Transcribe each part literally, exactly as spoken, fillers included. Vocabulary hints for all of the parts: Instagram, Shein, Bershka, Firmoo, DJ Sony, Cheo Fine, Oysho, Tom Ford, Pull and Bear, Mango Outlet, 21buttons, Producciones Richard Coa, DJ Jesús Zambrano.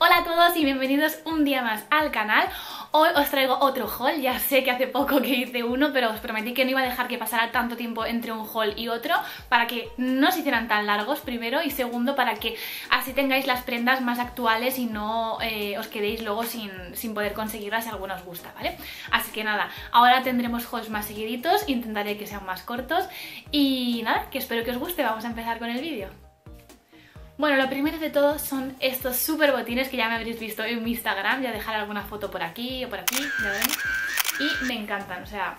Hola a todos y bienvenidos un día más al canal. Hoy os traigo otro haul, ya sé que hace poco que hice uno, pero os prometí que no iba a dejar que pasara tanto tiempo entre un haul y otro para que no se hicieran tan largos, primero, y segundo, para que así tengáis las prendas más actuales y no eh, os quedéis luego sin, sin poder conseguirlas si alguna os gusta, ¿vale? Así que nada, ahora tendremos hauls más seguiditos, intentaré que sean más cortos y nada, que espero que os guste, vamos a empezar con el vídeo. Bueno, lo primero de todo son estos súper botines que ya me habréis visto en mi Instagram, ya dejaré alguna foto por aquí o por aquí, ya ven, y me encantan, o sea,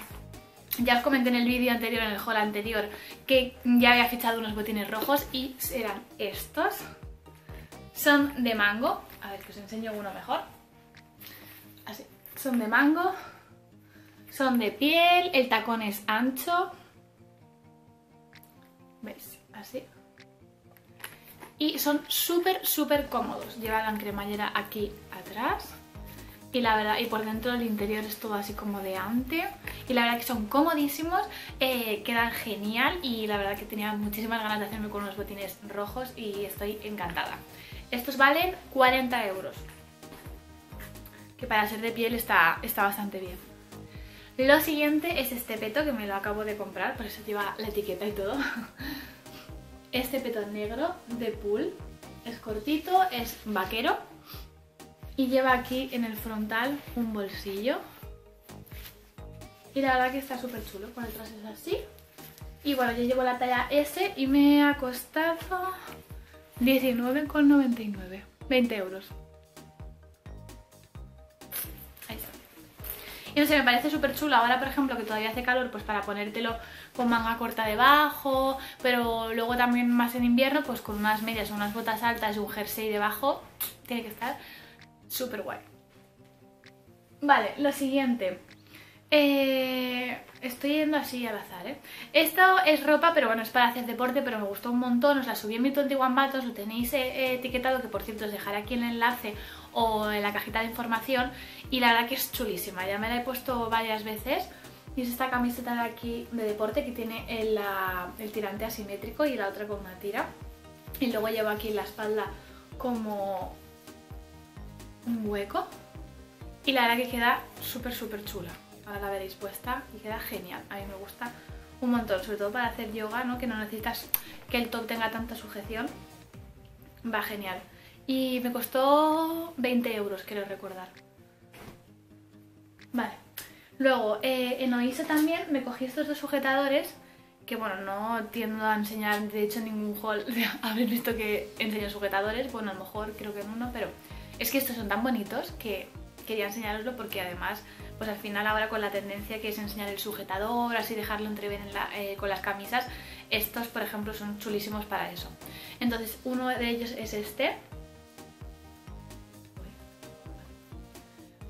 ya os comenté en el vídeo anterior, en el haul anterior, que ya había fichado unos botines rojos y eran estos, son de Mango, a ver que os enseño uno mejor, así, son de Mango, son de piel, el tacón es ancho, ¿veis? Así. Y son súper, súper cómodos. Llevan la cremallera aquí atrás. Y la verdad, y por dentro el interior es todo así como de ante. Y la verdad que son comodísimos, eh, quedan genial. Y la verdad que tenía muchísimas ganas de hacerme con unos botines rojos y estoy encantada. Estos valen cuarenta euros. Que para ser de piel está, está bastante bien. Lo siguiente es este peto que me lo acabo de comprar. Por eso lleva la etiqueta y todo. Este petón negro de Pull, es cortito, es vaquero y lleva aquí en el frontal un bolsillo y la verdad que está súper chulo, por detrás es así y bueno, yo llevo la talla S y me ha costado diecinueve con noventa y nueve, veinte euros. No sé, me parece súper chulo ahora, por ejemplo, que todavía hace calor, pues para ponértelo con manga corta debajo, pero luego también más en invierno, pues con unas medias o unas botas altas y un jersey debajo, tiene que estar súper guay. Vale, lo siguiente. Eh, estoy yendo así al azar, ¿eh? Esto es ropa, pero bueno, es para hacer deporte, pero me gustó un montón, os la subí en mi veintiuno buttons, lo tenéis eh, etiquetado, que por cierto os dejaré aquí el enlace o en la cajita de información, y la verdad que es chulísima, ya me la he puesto varias veces, y es esta camiseta de aquí de deporte que tiene el, la, el tirante asimétrico y la otra con una tira, y luego llevo aquí en la espalda como un hueco, y la verdad que queda súper súper chula. Ahora la veréis puesta y queda genial, a mí me gusta un montón, sobre todo para hacer yoga, ¿no? Que no necesitas que el top tenga tanta sujeción, va genial. Y me costó veinte euros, creo recordar. Vale, luego eh, en Oysho también me cogí estos dos sujetadores, que bueno, no tiendo a enseñar de hecho ningún haul, habréis visto que enseño sujetadores, bueno a lo mejor creo que en uno, pero es que estos son tan bonitos que quería enseñároslo porque además pues al final ahora con la tendencia que es enseñar el sujetador, así dejarlo entre bien en la, eh, con las camisas, estos por ejemplo son chulísimos para eso. Entonces uno de ellos es este.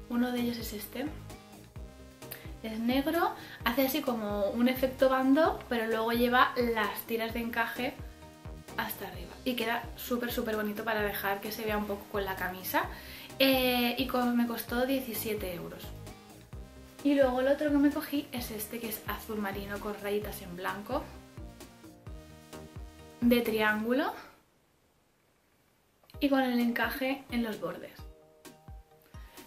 Uno de ellos es este. Es negro, hace así como un efecto bando, pero luego lleva las tiras de encaje hasta arriba. Y queda súper súper bonito para dejar que se vea un poco con la camisa. Eh, y como me costó diecisiete euros. Y luego el otro que me cogí es este, que es azul marino con rayitas en blanco de triángulo y con el encaje en los bordes.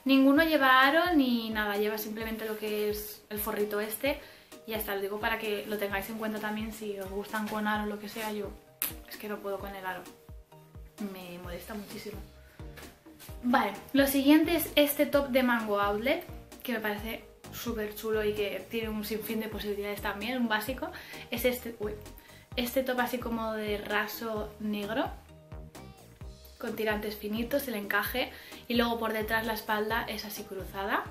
Ninguno lleva aro ni nada, lleva simplemente lo que es el forrito este y ya está, lo digo para que lo tengáis en cuenta también si os gustan con aro o lo que sea. Yo es que no puedo con el aro, me molesta muchísimo. Vale, lo siguiente es este top de Mango Outlet, que me parece súper chulo y que tiene un sinfín de posibilidades también, un básico. Es este, uy, este top así como de raso negro, con tirantes finitos, el encaje, y luego por detrás la espalda es así cruzada.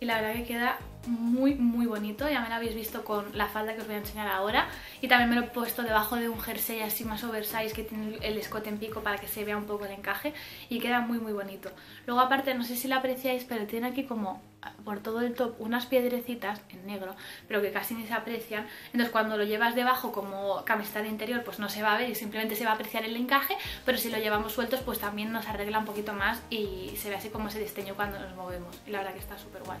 Y la verdad que queda muy muy bonito, ya me lo habéis visto con la falda que os voy a enseñar ahora. Y también me lo he puesto debajo de un jersey así más oversize que tiene el escote en pico para que se vea un poco el encaje y queda muy muy bonito. Luego aparte, no sé si lo apreciáis, pero tiene aquí como por todo el top unas piedrecitas en negro, pero que casi ni se aprecian. Entonces cuando lo llevas debajo como camiseta de interior pues no se va a ver y simplemente se va a apreciar el encaje, pero si lo llevamos sueltos pues también nos arregla un poquito más y se ve así como ese diseño cuando nos movemos. Y la verdad que está súper guay.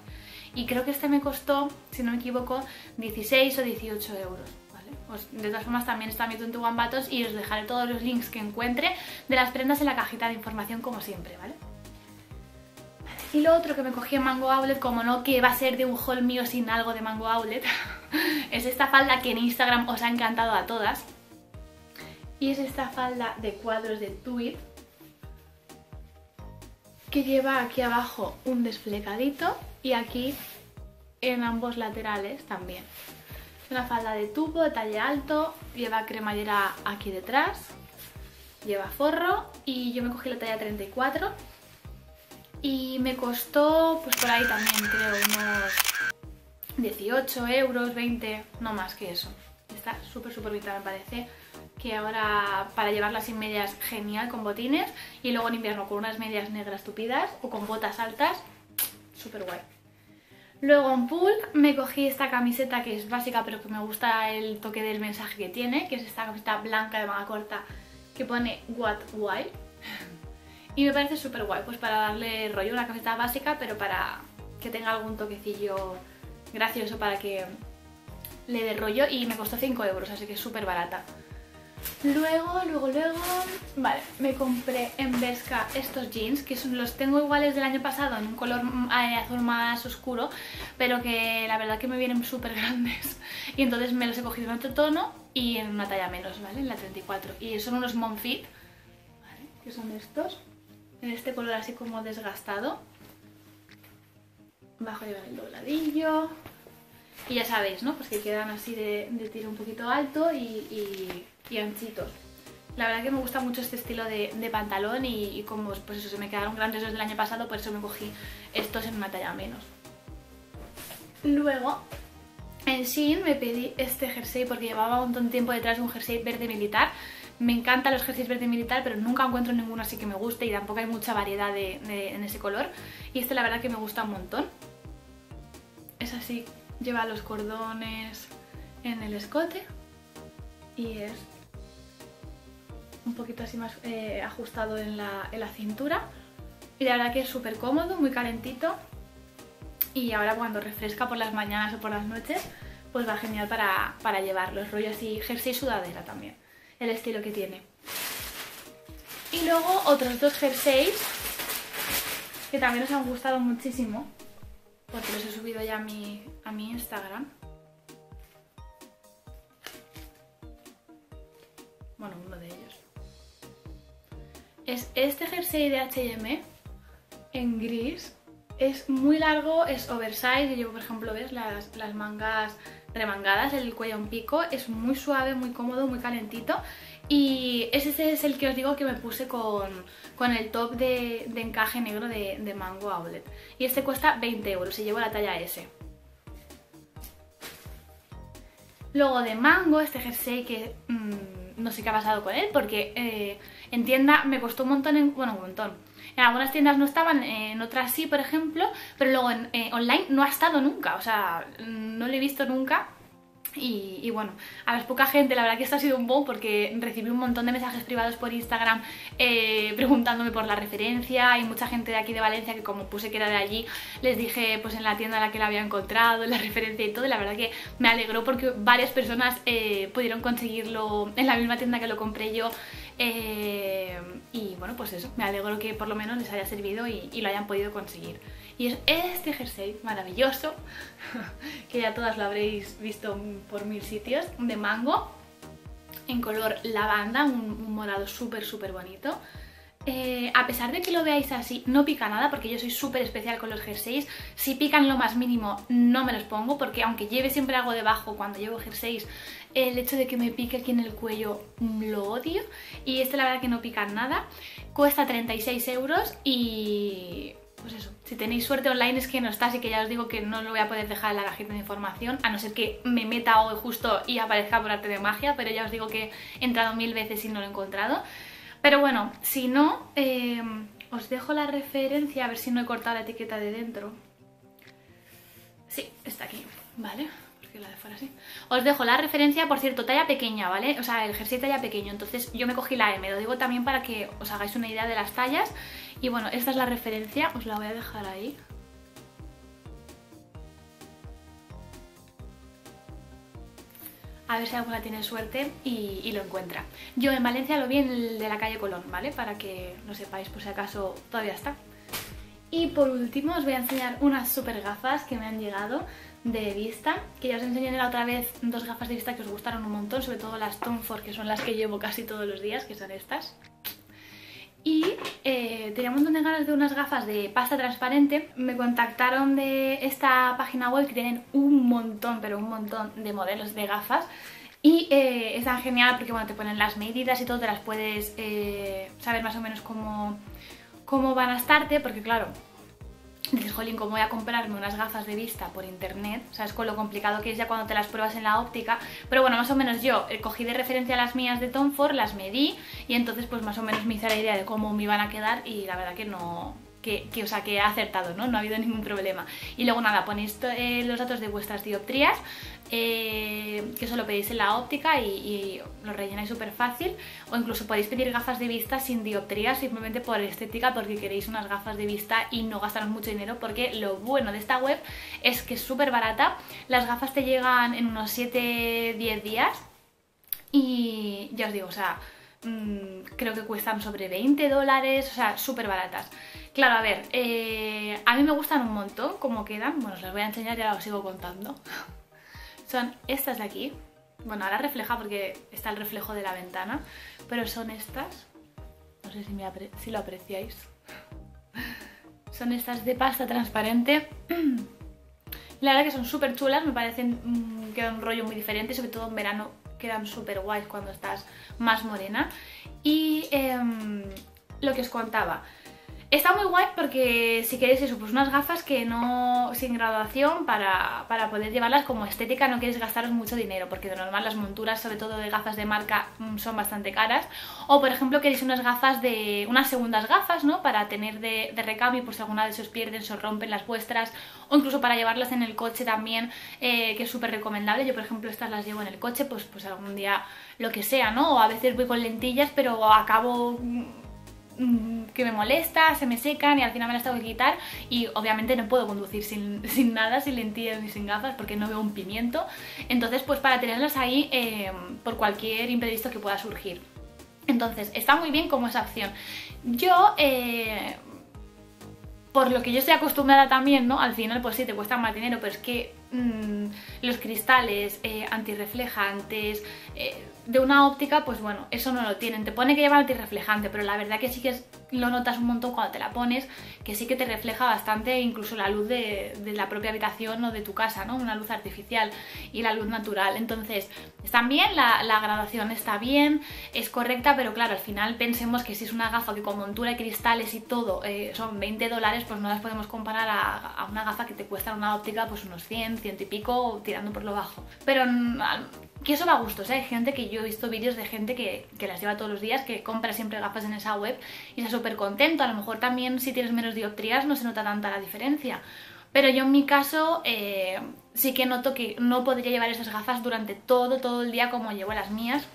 Y creo que este me costó, si no me equivoco, dieciséis o dieciocho euros, ¿vale? Pues de todas formas también está mi veintiuno buttons y os dejaré todos los links que encuentre de las prendas en la cajita de información como siempre, ¿vale? Vale, y lo otro que me cogí en Mango Outlet, como no, que va a ser de un haul mío sin algo de Mango Outlet, es esta falda que en Instagram os ha encantado a todas. Y es esta falda de cuadros de tweed que lleva aquí abajo un desflecadito y aquí en ambos laterales también. Una falda de tubo, de talle alto, lleva cremallera aquí detrás, lleva forro y yo me cogí la talla treinta y cuatro y me costó pues por ahí también creo unos dieciocho euros, veinte, no más que eso. Está súper súper bonita, me parece que ahora para llevarla sin medias genial con botines y luego en invierno con unas medias negras tupidas o con botas altas, súper guay. Luego en Pull me cogí esta camiseta que es básica pero que me gusta el toque del mensaje que tiene, que es esta camiseta blanca de manga corta que pone What Why. Y me parece súper guay, pues para darle rollo, una camiseta básica pero para que tenga algún toquecillo gracioso para que le dé rollo y me costó cinco euros, así que es súper barata. Luego, luego, luego... Vale, me compré en Bershka estos jeans, que son, los tengo iguales del año pasado, en un color azul más oscuro, pero que la verdad que me vienen súper grandes. Y entonces me los he cogido en otro tono y en una talla menos, ¿vale? En la treinta y cuatro. Y son unos mom fit, ¿vale? Que son estos, en este color así como desgastado. Bajo llevan el dobladillo... Y ya sabéis, ¿no? Pues que quedan así de, de tiro un poquito alto y, y, y anchitos. La verdad que me gusta mucho este estilo de, de pantalón y, y como pues eso, se me quedaron grandes los del año pasado, por eso me cogí estos en una talla menos. Luego, en Shein me pedí este jersey porque llevaba un montón de tiempo detrás de un jersey verde militar. Me encantan los jerseys verde militar, pero nunca encuentro ninguno así que me guste y tampoco hay mucha variedad de, de, en ese color. Y este la verdad que me gusta un montón. Es así... Lleva los cordones en el escote y es un poquito así más eh, ajustado en la, en la cintura. Y la verdad que es súper cómodo, muy calentito. Y ahora cuando refresca por las mañanas o por las noches, pues va genial para, para llevarlos. Rollo así, jersey sudadera también, el estilo que tiene. Y luego otros dos jerseys que también os han gustado muchísimo, porque los he subido ya a mi, a mi Instagram. Bueno, uno de ellos. Es este jersey de H y M en gris. Es muy largo, es oversize. Yo llevo, por ejemplo, ¿ves? Las, las mangas remangadas, el cuello en pico. Es muy suave, muy cómodo, muy calentito. Y ese es el que os digo que me puse con, con el top de, de encaje negro de, de Mango Outlet. Y este cuesta veinte euros y llevo la talla S. Luego de Mango, este jersey que mmm, no sé qué ha pasado con él porque eh, en tienda me costó un montón, en, bueno un montón. En algunas tiendas no estaban, en otras sí por ejemplo, pero luego en, eh, online no ha estado nunca, o sea, no lo he visto nunca. Y, y bueno, a las poca gente, la verdad que esto ha sido un boom porque recibí un montón de mensajes privados por Instagram eh, preguntándome por la referencia. Hay mucha gente de aquí de Valencia que como puse que era de allí, les dije pues en la tienda en la que la había encontrado, la referencia y todo. Y la verdad que me alegró porque varias personas eh, pudieron conseguirlo en la misma tienda que lo compré yo. Eh, y bueno, pues eso, me alegro que por lo menos les haya servido y, y lo hayan podido conseguir. Y es este jersey maravilloso, que ya todas lo habréis visto por mil sitios, de Mango, en color lavanda, un, un morado súper súper bonito. Eh, a pesar de que lo veáis así, no pica nada porque yo soy súper especial con los jerseys. Si pican lo más mínimo no me los pongo porque aunque lleve siempre algo debajo cuando llevo jerseys, el hecho de que me pique aquí en el cuello lo odio. Y este la verdad que no pica nada. Cuesta treinta y seis euros y... pues eso, si tenéis suerte online es que no está, así que ya os digo que no lo voy a poder dejar en la cajita de información, a no ser que me meta hoy justo y aparezca por arte de magia, pero ya os digo que he entrado mil veces y no lo he encontrado. Pero bueno, si no, eh, os dejo la referencia, a ver si no he cortado la etiqueta de dentro. Sí, está aquí, ¿vale? Porque la de fuera sí. Os dejo la referencia, por cierto, talla pequeña, ¿vale? O sea, el jersey talla pequeño, entonces yo me cogí la M, lo digo también para que os hagáis una idea de las tallas. Y bueno, esta es la referencia, os la voy a dejar ahí. a ver si alguna tiene suerte y, y lo encuentra. Yo en Valencia lo vi en el de la calle Colón, ¿vale? Para que lo sepáis por si acaso todavía está. Y por último os voy a enseñar unas super gafas que me han llegado de vista, que ya os enseñé la otra vez dos gafas de vista que os gustaron un montón, sobre todo las Tom Ford, que son las que llevo casi todos los días, que son estas. Y eh, tenía un montón de ganas de unas gafas de pasta transparente. Me contactaron de esta página web que tienen un montón, pero un montón de modelos de gafas. Y eh, están genial porque bueno, te ponen las medidas y todo, te las puedes eh, saber más o menos cómo, cómo van a estarte, porque claro... Dices, jolín, ¿cómo voy a comprarme unas gafas de vista por internet? ¿Sabes? Con lo complicado que es ya cuando te las pruebas en la óptica. Pero bueno, más o menos yo cogí de referencia las mías de Tom Ford, las medí y entonces pues más o menos me hice la idea de cómo me iban a quedar y la verdad que no... Que, que, o sea, que ha acertado, ¿no? No ha habido ningún problema. Y luego nada, ponéis eh, los datos de vuestras dioptrías, eh, que eso lo pedís en la óptica y, y lo rellenáis súper fácil. O incluso podéis pedir gafas de vista sin dioptrías, simplemente por estética, porque queréis unas gafas de vista y no gastaros mucho dinero, porque lo bueno de esta web es que es súper barata. Las gafas te llegan en unos siete a diez días y ya os digo, o sea, mmm, creo que cuestan sobre veinte dólares, o sea, súper baratas. Claro, a ver, eh, a mí me gustan un montón como quedan. Bueno, os las voy a enseñar y ahora os sigo contando. Son estas de aquí. Bueno, ahora refleja porque está el reflejo de la ventana. Pero son estas. No sé si, me apre si lo apreciáis. Son estas de pasta transparente. La verdad que son súper chulas. Me parecen mmm, que dan un rollo muy diferente. Sobre todo en verano quedan súper guays cuando estás más morena. Y eh, lo que os contaba... Está muy guay porque si queréis eso, pues unas gafas que no, sin graduación, para, para poder llevarlas como estética, no queréis gastaros mucho dinero, porque de normal las monturas, sobre todo de gafas de marca, son bastante caras. O por ejemplo queréis unas gafas de, unas segundas gafas, ¿no? Para tener de, de recambio, por si alguna de se os pierden, se os rompen las vuestras, o incluso para llevarlas en el coche también, eh, que es súper recomendable. Yo por ejemplo estas las llevo en el coche, pues, pues algún día lo que sea, ¿no? O a veces voy con lentillas, pero acabo... que me molesta, se me secan y al final me las tengo que quitar y obviamente no puedo conducir sin, sin nada, sin lentillas ni sin gafas porque no veo un pimiento, entonces pues para tenerlas ahí eh, por cualquier imprevisto que pueda surgir. Entonces está muy bien como esa opción. Yo eh, por lo que yo estoy acostumbrada también, ¿no? Al final pues sí, te cuesta más dinero, pero es que mmm, los cristales eh, antirreflejantes... Eh, de una óptica, pues bueno, eso no lo tienen. Te pone que lleva antirreflejante, pero la verdad que sí que es, lo notas un montón cuando te la pones, que sí que te refleja bastante incluso la luz de, de la propia habitación o de tu casa, ¿no? Una luz artificial y la luz natural. Entonces, están bien, la, la graduación está bien, es correcta, pero claro, al final pensemos que si es una gafa que con montura y cristales y todo eh, son veinte dólares, pues no las podemos comparar a, a una gafa que te cuesta una óptica pues unos cien, cien y pico, tirando por lo bajo. Pero... que eso va a gustos, ¿eh? Hay gente que yo he visto vídeos de gente que, que las lleva todos los días, que compra siempre gafas en esa web y está súper contento. A lo mejor también si tienes menos dioptrías no se nota tanta la diferencia. Pero yo en mi caso eh, sí que noto que no podría llevar esas gafas durante todo, todo el día como llevo las mías,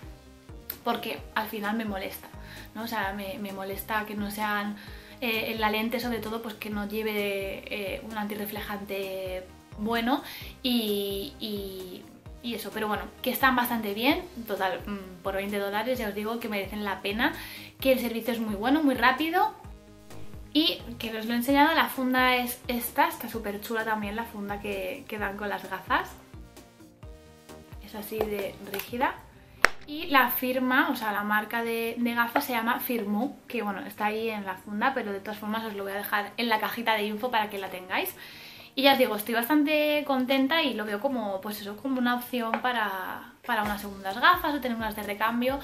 porque al final me molesta, ¿no? O sea, me, me molesta que no sean... Eh, en la lente sobre todo pues que no lleve eh, un antirreflejante bueno y... y Y eso, pero bueno, que están bastante bien, total, por veinte dólares ya os digo que merecen la pena, que el servicio es muy bueno, muy rápido y que os lo he enseñado. La funda es esta, está súper chula también la funda que, que dan con las gafas, es así de rígida. Y la firma, o sea, la marca de, de gafas se llama Firmoo, que bueno, está ahí en la funda, pero de todas formas os lo voy a dejar en la cajita de info para que la tengáis. Y ya os digo, estoy bastante contenta y lo veo como, pues eso, como una opción para, para unas segundas gafas o tener unas de recambio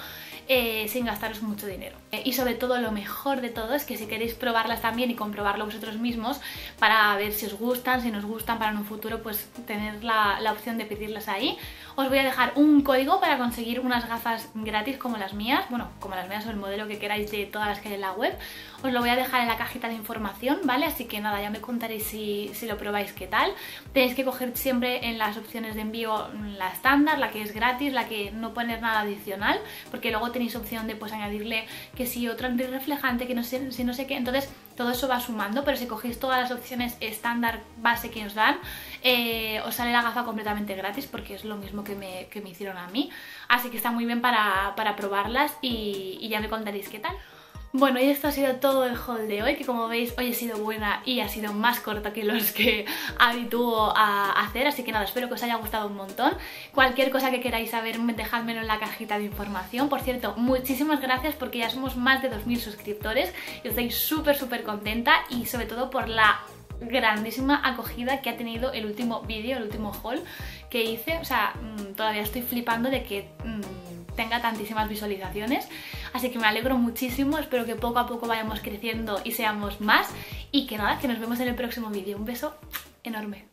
eh, sin gastaros mucho dinero. Eh, y sobre todo, lo mejor de todo es que si queréis probarlas también y comprobarlo vosotros mismos para ver si os gustan, si nos gustan para en un futuro, pues tener la, la opción de pedirlas ahí. Os voy a dejar un código para conseguir unas gafas gratis como las mías, bueno, como las mías o el modelo que queráis de todas las que hay en la web. Os lo voy a dejar en la cajita de información, ¿vale? Así que nada, ya me contaréis si, si lo probáis qué tal. Tenéis que coger siempre en las opciones de envío la estándar, la que es gratis, gratis la que no poner nada adicional, porque luego tenéis opción de pues añadirle que si otro antirreflejante, que no sé, si no sé qué, entonces todo eso va sumando, pero si cogéis todas las opciones estándar base que os dan, eh, os sale la gafa completamente gratis, porque es lo mismo que me, que me hicieron a mí, así que está muy bien para, para probarlas y, y ya me contaréis qué tal. Bueno, y esto ha sido todo el haul de hoy, que como veis hoy he sido buena y ha sido más corta que los que habitúo a hacer, así que nada, espero que os haya gustado un montón. Cualquier cosa que queráis saber, dejádmelo en la cajita de información. Por cierto, muchísimas gracias porque ya somos más de dos mil suscriptores y estoy súper súper contenta, y sobre todo por la grandísima acogida que ha tenido el último vídeo, el último haul que hice. O sea, todavía estoy flipando de que tenga tantísimas visualizaciones, así que me alegro muchísimo, espero que poco a poco vayamos creciendo y seamos más, y que nada, que nos vemos en el próximo vídeo. Un beso enorme.